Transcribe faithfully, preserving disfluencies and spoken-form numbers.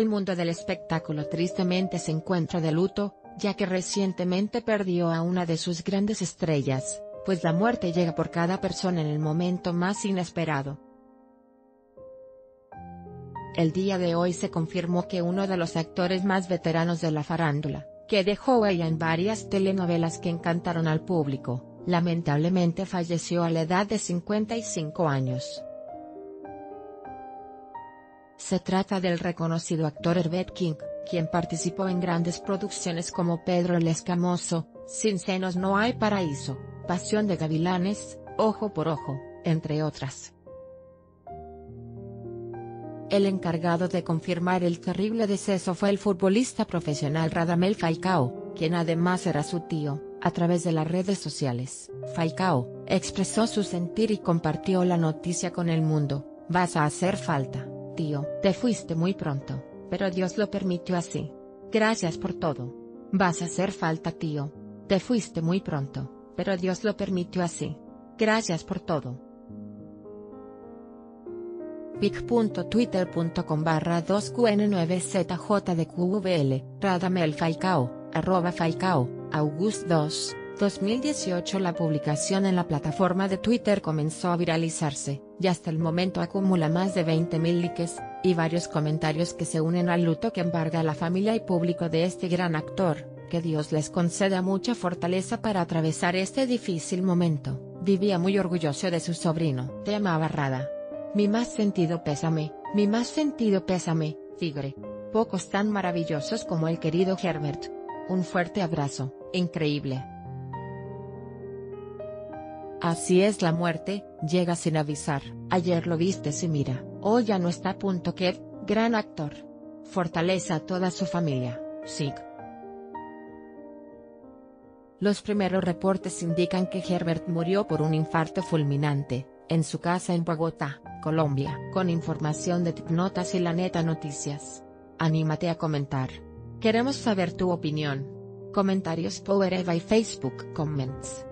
El mundo del espectáculo tristemente se encuentra de luto, ya que recientemente perdió a una de sus grandes estrellas, pues la muerte llega por cada persona en el momento más inesperado. El día de hoy se confirmó que uno de los actores más veteranos de la farándula, que dejó huella en varias telenovelas que encantaron al público, lamentablemente falleció a la edad de cincuenta y cinco años. Se trata del reconocido actor Herbert King, quien participó en grandes producciones como Pedro el Escamoso, Sin Senos No Hay Paraíso, Pasión de Gavilanes, Ojo por Ojo, entre otras. El encargado de confirmar el terrible deceso fue el futbolista profesional Radamel Falcao, quien además era su tío. A través de las redes sociales, Falcao expresó su sentir y compartió la noticia con el mundo. «Vas a hacer falta, tío. Te fuiste muy pronto, pero Dios lo permitió así. Gracias por todo. Vas a hacer falta, tío. Te fuiste muy pronto, pero Dios lo permitió así. Gracias por todo». pic punto twitter punto com barra dos Q N nueve Z J D Q V L, Radamel Falcao, arroba Falcao, August dos, dos mil dieciocho. La publicación en la plataforma de Twitter comenzó a viralizarse, y hasta el momento acumula más de veinte mil likes, y varios comentarios que se unen al luto que embarga a la familia y público de este gran actor. Que Dios les conceda mucha fortaleza para atravesar este difícil momento, vivía muy orgulloso de su sobrino. Tema Abarrada. Mi más sentido pésame, mi más sentido pésame, Tigre. Pocos tan maravillosos como el querido Herbert. Un fuerte abrazo, increíble. Así es la muerte, llega sin avisar. Ayer lo viste y mira, hoy ya no está. Kev, gran actor. Fortaleza a toda su familia, S I G. Los primeros reportes indican que Herbert murió por un infarto fulminante, en su casa en Bogotá, Colombia. Con información de Tipnotas y La Neta Noticias. Anímate a comentar. Queremos saber tu opinión. Comentarios por Eva y Facebook Comments.